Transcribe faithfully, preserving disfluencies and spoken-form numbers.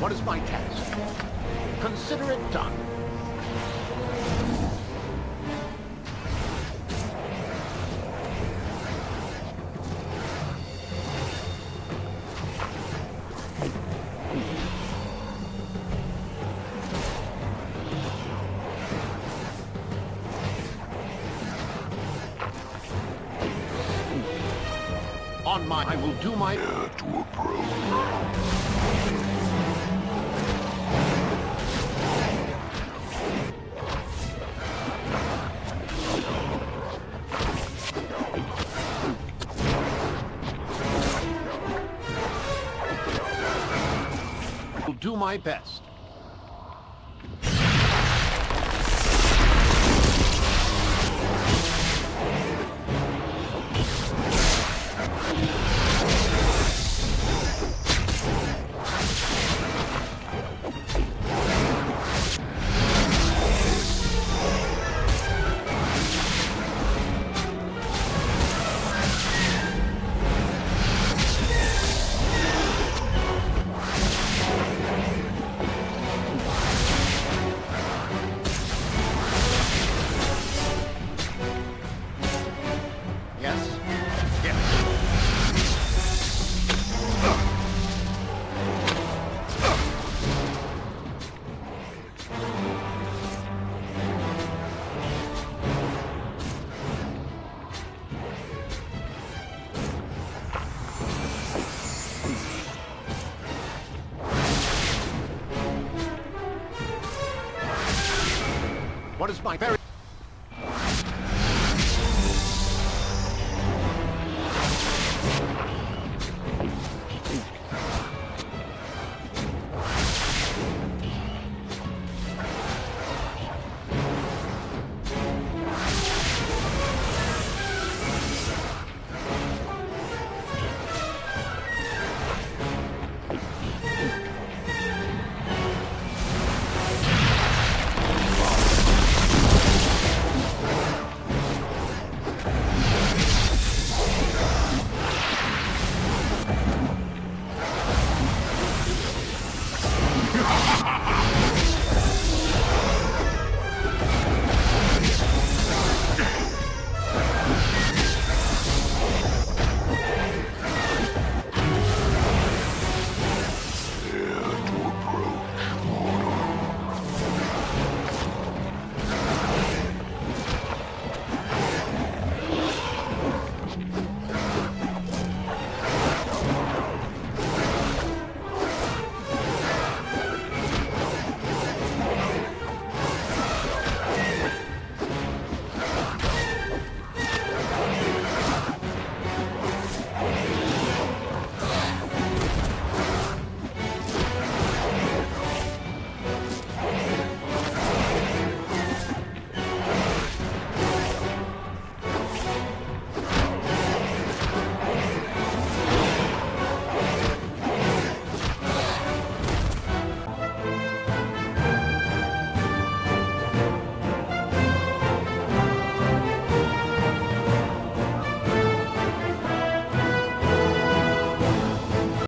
What is my task? Consider it done. On my, I will do my dare to approach. Will do my best. What is my very